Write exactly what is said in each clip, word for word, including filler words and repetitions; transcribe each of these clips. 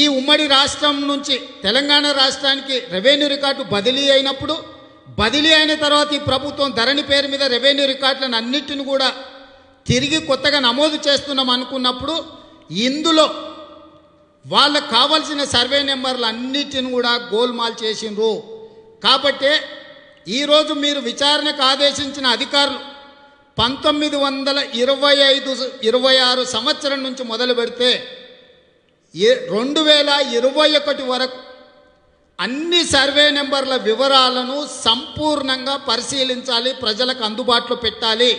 ఈ ఉమ్మడి రాష్ట్రం నుంచి తెలంగాణ రాష్ట్రానికి రెవెన్యూ రికార్డు బదిలీ అయినప్పుడు బదిలీ అయిన తర్వాత ఈ ప్రభుత్వం ధరణి పేరు మీద రెవెన్యూ రికార్డులను అన్నిటిని కూడా తిరిగి కొత్తగా నమోదు చేస్తున్నాం అనుకున్నప్పుడు ఇందులో వాళ్ళకి కావాల్సిన సర్వే నెంబర్లు అన్నిటిని కూడా గోల్మాల్ చేసిండ్రు కాబట్టి ఈ రోజు మీరు విచారణకు ఆదేశించిన అధికారులు పంతొమ్మిది వందల ఇరవై ఐదు ఇరవై ఆరు సంవత్సరం నుంచి మొదలు పెడితే రెండు వేల ఇరవై ఒకటి వరకు అన్ని సర్వే నెంబర్ల వివరాలను సంపూర్ణంగా పరిశీలించాలి, ప్రజలకు అందుబాటులో పెట్టాలి.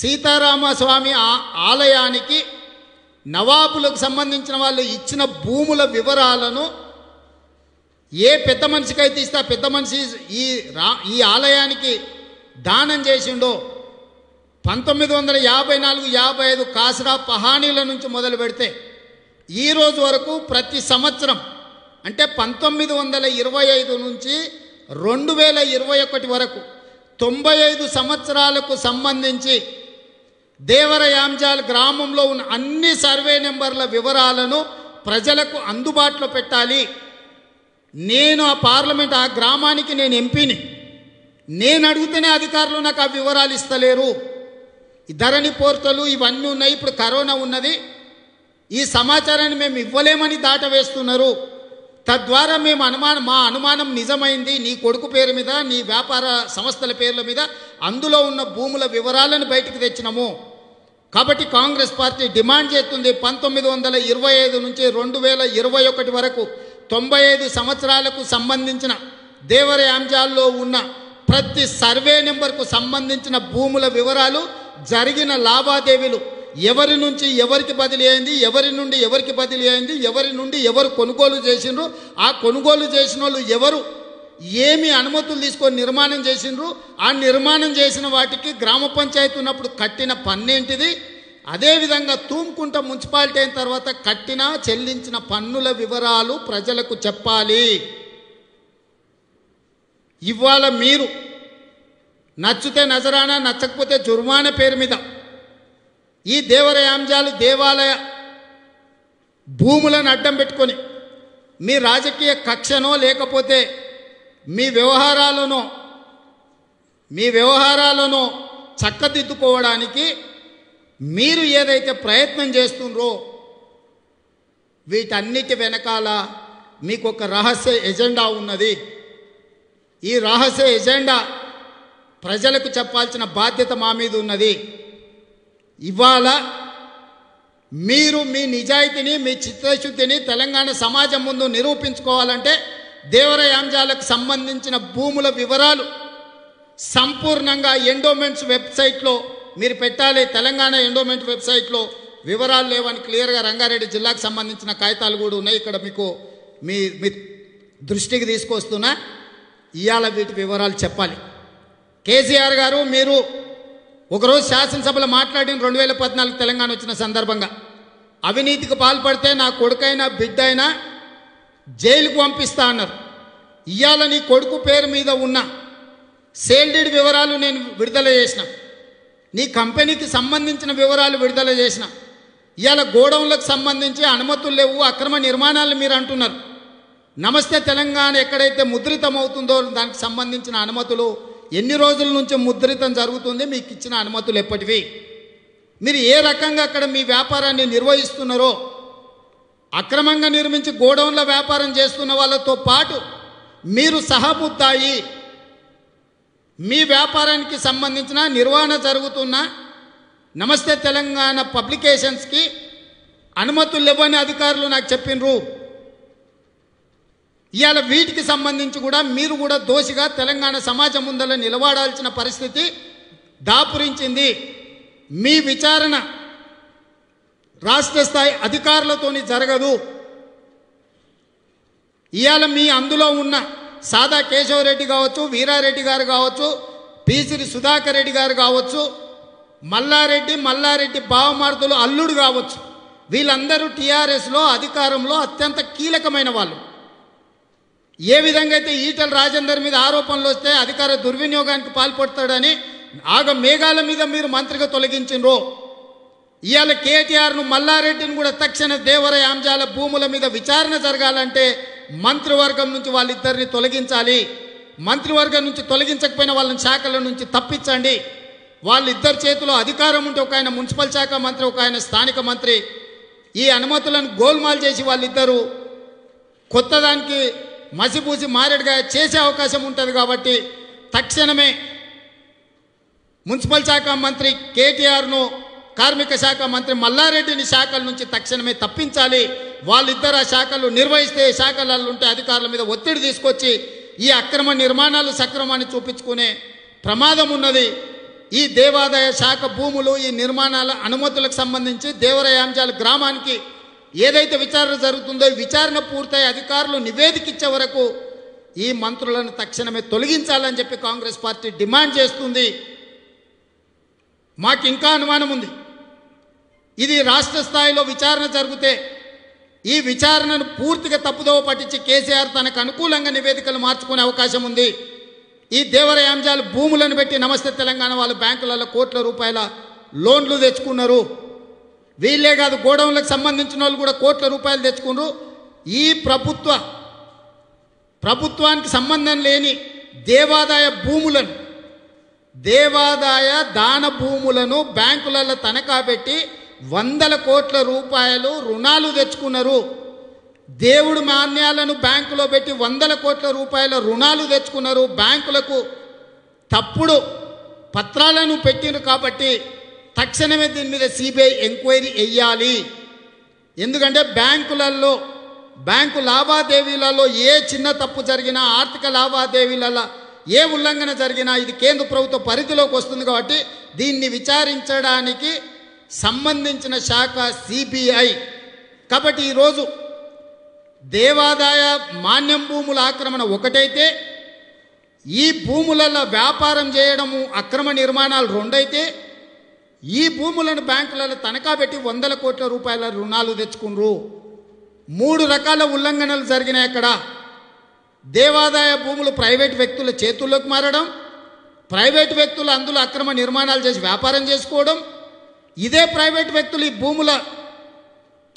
సీతారామస్వామి ఆలయానికి నవాబులకు సంబంధించిన వాళ్ళు ఇచ్చిన భూముల వివరాలను ఏ పెద్ద మనిషికైతే ఇస్తా పెద్ద మనిషి ఈ రా ఈ ఆలయానికి దానం చేసిండో పంతొమ్మిది వందల యాభై నాలుగు యాభై ఐదు కాసరా పహానీల నుంచి మొదలు పెడితే ఈ రోజు వరకు ప్రతి సంవత్సరం అంటే పంతొమ్మిది వందల ఇరవై ఐదు నుంచి రెండు వేల ఇరవై ఒకటి వరకు తొంభై ఐదు సంవత్సరాలకు సంబంధించి దేవరయాంజాల్ గ్రామంలో ఉన్న అన్ని సర్వే నెంబర్ల వివరాలను ప్రజలకు అందుబాటులో పెట్టాలి. నేను ఆ పార్లమెంట్ ఆ గ్రామానికి నేను ఎంపీని, నేను అడిగితేనే అధికారులు నాకు ఆ వివరాలు ఇస్తలేరు. ధరణి పోర్టలు ఇవన్నీ ఉన్నాయి, ఇప్పుడు కరోనా ఉన్నది, ఈ సమాచారాన్ని మేము ఇవ్వలేమని దాటవేస్తున్నారు. తద్వారా మేము అనుమానం మా అనుమానం నిజమైంది, నీ కొడుకు పేరు మీద నీ వ్యాపార సంస్థల పేర్ల మీద అందులో ఉన్న భూముల వివరాలను బయటకు తెచ్చినాము. కాబట్టి కాంగ్రెస్ పార్టీ డిమాండ్ చేస్తుంది పంతొమ్మిది వందల ఇరవై ఐదు నుంచి రెండు వేల ఇరవై ఒకటి వరకు తొంభై ఐదు సంవత్సరాలకు సంబంధించిన దేవరయాంజాల్లో ఉన్న ప్రతి సర్వే నెంబర్కు సంబంధించిన భూముల వివరాలు, జరిగిన లావాదేవీలు, ఎవరి నుంచి ఎవరికి బదిలీ అయింది, ఎవరి నుండి ఎవరికి బదిలీ అయింది, ఎవరి నుండి ఎవరు కొనుగోలు చేసినారు, ఆ కొనుగోలు చేసిన వాళ్ళు ఎవరు, ఏమి అనుమతులు తీసుకొని నిర్మాణం చేసినారు, ఆ నిర్మాణం చేసిన వాటికి గ్రామ పంచాయతీ ఉన్నప్పుడు కట్టిన పన్ను ఏంటిది, అదేవిధంగా తూంకుంట మున్సిపాలిటీ అయిన తర్వాత కట్టిన చెల్లించిన పన్నుల వివరాలు ప్రజలకు చెప్పాలి. ఇవాళ మీరు నచ్చితే నజరానా నచ్చకపోతే జుర్మానా పేరు మీద ఈ దేవరయాంజాలు దేవాలయ భూములను అడ్డం పెట్టుకొని మీ రాజకీయ కక్షనో లేకపోతే మీ వ్యవహారాలను మీ వ్యవహారాలను చక్కదిద్దుకోవడానికి మీరు ఏదైతే ప్రయత్నం చేస్తున్నారో వీటన్నిటి వెనకాల మీకు ఒక రహస్య ఎజెండా ఉన్నది. ఈ రహస్య ఎజెండా ప్రజలకు చెప్పాల్సిన బాధ్యత మా మీద ఉన్నది. ఇవాళ మీరు మీ నిజాయితీని మీ చిత్తశుద్ధిని తెలంగాణ సమాజం ముందు నిరూపించుకోవాలంటే దేవరయాంజాలకు సంబంధించిన భూముల వివరాలు సంపూర్ణంగా ఎండోమెంట్స్ వెబ్సైట్లో మీరు పెట్టాలి. తెలంగాణ ఎండోమెంట్ వెబ్సైట్లో వివరాలు లేవని క్లియర్గా రంగారెడ్డి జిల్లాకు సంబంధించిన కాగితాలు కూడా ఉన్నాయి, ఇక్కడ మీకు మీ మీ దృష్టికి తీసుకొస్తున్నా. ఇవాళ వీటి వివరాలు చెప్పాలి. కేసీఆర్ గారు మీరు ఒకరోజు శాసనసభలో మాట్లాడిన రెండు వేల పద్నాలుగు తెలంగాణ వచ్చిన సందర్భంగా అవినీతికి పాల్పడితే నా కొడుకైనా బిడ్డ అయినా జైలుకు పంపిస్తా అన్నారు. ఇవాళ నీ కొడుకు పేరు మీద ఉన్న సేల్ డీడ్ వివరాలు నేను విడుదల చేసిన, నీ కంపెనీకి సంబంధించిన వివరాలు విడుదల చేసిన, ఇవాళ గోడౌన్లకు సంబంధించి అనుమతులు లేవు, అక్రమ నిర్మాణాలు మీరు అంటున్నారు. నమస్తే తెలంగాణ ఎక్కడైతే ముద్రితమవుతుందో దానికి సంబంధించిన అనుమతులు ఎన్ని రోజుల నుంచి ముద్రితం జరుగుతుంది, మీకు ఇచ్చిన అనుమతులు ఎప్పటివి, మీరు ఏ రకంగా అక్కడ మీ వ్యాపారాన్ని నిర్వహిస్తున్నారో, అక్రమంగా నిర్మించి గోడౌన్ల వ్యాపారం చేస్తున్న వాళ్ళతో పాటు మీరు సహముద్దాయి. మీ వ్యాపారానికి సంబంధించిన నిర్వహణ జరుగుతున్న నమస్తే తెలంగాణ పబ్లికేషన్స్కి అనుమతులు లేవని అధికారులు నాకు చెప్పినరు. ఇవాళ వీటికి సంబంధించి కూడా మీరు కూడా దోషిగా తెలంగాణ సమాజం ముందర నిలబడాల్సిన పరిస్థితి దాపురించింది. మీ విచారణ రాష్ట్ర స్థాయి అధికారులతోని జరగదు. ఇవాళ మీ అందులో ఉన్న సాదా కేశవరెడ్డి కావచ్చు, వీరారెడ్డి గారు కావచ్చు, పీసిరి సుధాకర్ రెడ్డి గారు కావచ్చు, మల్లారెడ్డి మల్లారెడ్డి బావమారుతులు అల్లుడు కావచ్చు, వీళ్ళందరూ టీఆర్ఎస్లో అధికారంలో అత్యంత కీలకమైన వాళ్ళు. ఏ విధంగా అయితే ఈటల రాజేందర్ మీద ఆరోపణలు వస్తే అధికార దుర్వినియోగానికి పాల్పడతాడని ఆగ మేఘాల మీద మీరు మంత్రిగా తొలగించినరు. ఇయాల కేటీఆర్ ను మల్లారెడ్డిని కూడా తక్షణ దేవరై ఆంజాల భూముల మీద విచారణ జరగాలంటే మంత్రివర్గం నుంచి వాళ్ళిద్దరిని తొలగించాలి. మంత్రివర్గం నుంచి తొలగించకపోయినా వాళ్ళని శాఖల నుంచి తప్పించండి. వాళ్ళిద్దరి చేతిలో అధికారం ఉంటే ఒక ఆయన మున్సిపల్ శాఖ మంత్రి, ఒక ఆయన స్థానిక మంత్రి. ఈ అనుమతులను గోల్మాల్ చేసి వాళ్ళిద్దరూ కొత్తదానికి మసిపూసి మారేడుగా చేసే అవకాశం ఉంటుంది. కాబట్టి తక్షణమే మున్సిపల్ శాఖ మంత్రి కేటీఆర్ను, కార్మిక శాఖ మంత్రి మల్లారెడ్డిని శాఖల నుంచి తక్షణమే తప్పించాలి. వాళ్ళిద్దరు ఆ శాఖలు నిర్వహిస్తే, శాఖలలో ఉంటే అధికారుల మీద ఒత్తిడి తీసుకొచ్చి ఈ అక్రమ నిర్మాణాలు సక్రమాన్ని చూపించుకునే ప్రమాదం ఉన్నది. ఈ దేవాదాయ శాఖ భూములు, ఈ నిర్మాణాల అనుమతులకు సంబంధించి దేవరాయాంజాల గ్రామానికి ఏదైతే విచారణ జరుగుతుందో విచారణ పూర్తయి అధికారులు నివేదిక ఇచ్చే వరకు ఈ మంత్రులను తక్షణమే తొలగించాలని చెప్పి కాంగ్రెస్ పార్టీ డిమాండ్ చేస్తుంది. మాకు ఇంకా అనుమానం ఉంది, ఇది రాష్ట్ర స్థాయిలో విచారణ జరిగితే ఈ విచారణను పూర్తిగా తప్పుదోవ పట్టించి కేసీఆర్ తనకు అనుకూలంగా నివేదికలు మార్చుకునే అవకాశం ఉంది. ఈ దేవరాయాంజాల భూములను పెట్టి నమస్తే తెలంగాణ వాళ్ళు బ్యాంకులలో కోట్ల రూపాయల లోన్లు తెచ్చుకున్నారు. వీళ్ళే కాదు, గోడౌన్లకు సంబంధించిన వాళ్ళు కూడా కోట్ల రూపాయలు తెచ్చుకున్నారు. ఈ ప్రభుత్వ ప్రభుత్వానికి సంబంధం లేని దేవాదాయ భూములను, దేవాదాయ దాన భూములను బ్యాంకులలో తనఖా పెట్టి వందల కోట్ల రూపాయలు రుణాలు తెచ్చుకున్నారు. దేవుడు మాన్యాలను బ్యాంకులో పెట్టి వందల కోట్ల రూపాయల రుణాలు తెచ్చుకున్నారు. బ్యాంకులకు తప్పుడు పత్రాలను పెట్టినారు. కాబట్టి తక్షణమే దీని మీద సిబిఐ ఎంక్వైరీ వేయాలి. ఎందుకంటే బ్యాంకులలో, బ్యాంకు లావాదేవీలలో ఏ చిన్న తప్పు జరిగినా, ఆర్థిక లావాదేవీలలో ఏ ఉల్లంఘన జరిగినా ఇది కేంద్ర ప్రభుత్వ పరిధిలోకి వస్తుంది. కాబట్టి దీన్ని విచారించడానికి సంబంధించిన శాఖ సిబిఐ. కాబట్టి ఈరోజు దేవాదాయ మాన్యం భూముల ఆక్రమణ ఒకటైతే, ఈ భూములలో వ్యాపారం చేయడము, అక్రమ నిర్మాణాలు రెండైతే, ఈ భూములను బ్యాంకులలో తనఖా పెట్టి వందల కోట్ల రూపాయల రుణాలు తెచ్చుకున్నారు. మూడు రకాల ఉల్లంఘనలు జరిగినాయి అక్కడ. దేవాదాయ భూములు ప్రైవేటు వ్యక్తుల చేతుల్లోకి మారడం, ప్రైవేటు వ్యక్తులు అందులో అక్రమ నిర్మాణాలు చేసి వ్యాపారం చేసుకోవడం, ఇదే ప్రైవేటు వ్యక్తులు ఈ భూముల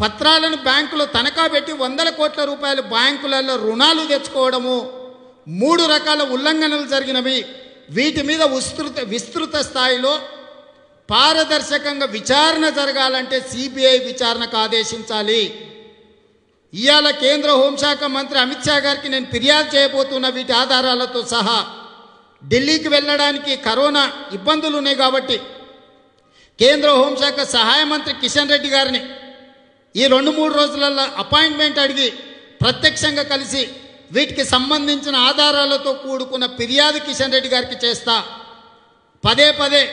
పత్రాలను బ్యాంకులో తనఖా పెట్టి వందల కోట్ల రూపాయలు బ్యాంకులలో రుణాలు తెచ్చుకోవడము, మూడు రకాల ఉల్లంఘనలు జరిగినవి. వీటి మీద విస్తృత విస్తృత స్థాయిలో పారదర్శకంగా విచారణ జరగాలంటే సిబిఐ విచారణకు ఆదేశించాలి. ఇవాళ కేంద్ర హోంశాఖ మంత్రి అమిత్ షా గారికి నేను ఫిర్యాదు చేయబోతున్న వీటి ఆధారాలతో సహా. ఢిల్లీకి వెళ్ళడానికి కరోనా ఇబ్బందులు ఉన్నాయి కాబట్టి కేంద్ర హోంశాఖ సహాయ మంత్రి కిషన్ రెడ్డి గారిని ఈ రెండు మూడు రోజులలో అపాయింట్మెంట్ అడిగి ప్రత్యక్షంగా కలిసి వీటికి సంబంధించిన ఆధారాలతో కూడుకున్న ఫిర్యాదు కిషన్ రెడ్డి గారికి చేస్తా. పదే పదే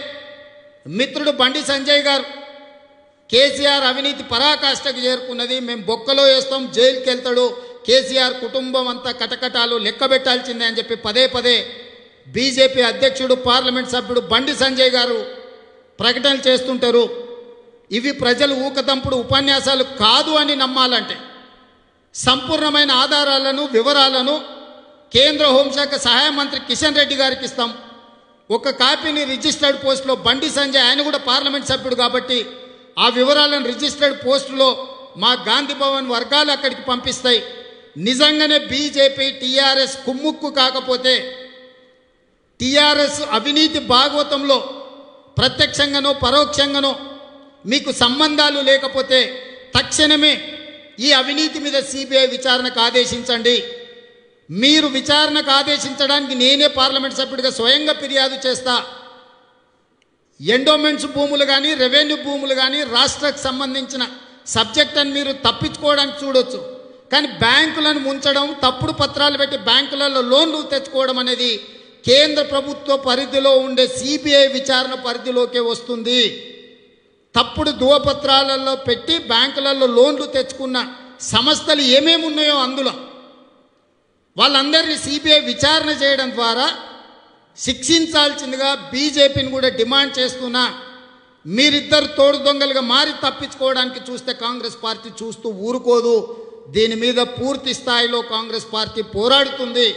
మిత్రుడు బండి సంజయ్ గారు కేసీఆర్ అవినీతి పరాకాష్ఠకు చేరుకున్నది, మేము బొక్కలో వేస్తాం, జైలుకి వెళ్తాడు, కేసీఆర్ కుటుంబం అంతా కటకటాలు లెక్క పెట్టాల్సిందే అని చెప్పి పదే పదే బీజేపీ అధ్యక్షుడు, పార్లమెంట్ సభ్యుడు బండి సంజయ్ గారు ప్రకటనలు చేస్తుంటారు. ఇవి ప్రజలు ఊకదంపుడు ఉపన్యాసాలు కాదు అని నమ్మాలంటే సంపూర్ణమైన ఆధారాలను, వివరాలను కేంద్ర హోంశాఖ సహాయ మంత్రి కిషన్ రెడ్డి గారికి ఇస్తాం. ఒక కాపీని రిజిస్టర్డ్ పోస్టులో బండి సంజయ్, ఆయన కూడా పార్లమెంట్ సభ్యుడు కాబట్టి ఆ వివరాలను రిజిస్టర్డ్ పోస్టులో మా గాంధీ భవన్ వర్గాలు అక్కడికి పంపిస్తాయి. నిజంగానే బీజేపీ టీఆర్ఎస్ కుమ్ముక్కు కాకపోతే, టీఆర్ఎస్ అవినీతి భాగవతంలో ప్రత్యక్షంగానో పరోక్షంగానో మీకు సంబంధాలు లేకపోతే తక్షణమే ఈ అవినీతి మీద సిబిఐ విచారణకు ఆదేశించండి. మీరు విచారణకు ఆదేశించడానికి నేనే పార్లమెంట్ సభ్యుడిగా స్వయంగా ఫిర్యాదు చేస్తా. ఎండోమెంట్స్ భూములు కానీ, రెవెన్యూ భూములు కానీ రాష్ట్రకు సంబంధించిన సబ్జెక్ట్ అని మీరు తప్పించుకోవడానికి చూడొచ్చు. కానీ బ్యాంకులను ముంచడం, తప్పుడు పత్రాలు పెట్టి బ్యాంకులలో లోన్లు తెచ్చుకోవడం అనేది కేంద్ర ప్రభుత్వ పరిధిలో ఉండే సిబిఐ విచారణ పరిధిలోకే వస్తుంది. తప్పుడు ధృవపత్రాలలో పెట్టి బ్యాంకులలో లోన్లు తెచ్చుకున్న సంస్థలు ఏమేమి ఉన్నాయో అందులో వాళ్ళందరినీ సిబిఐ విచారణ చేయడం ద్వారా శిక్షించాల్సిందిగా బీజేపీని కూడా డిమాండ్ చేస్తున్నా. మీరిద్దరు తోడు దొంగలుగా మారి తప్పించుకోవడానికి చూస్తే కాంగ్రెస్ పార్టీ చూస్తూ ఊరుకోదు. దీని మీద పూర్తి స్థాయిలో కాంగ్రెస్ పార్టీ పోరాడుతుంది.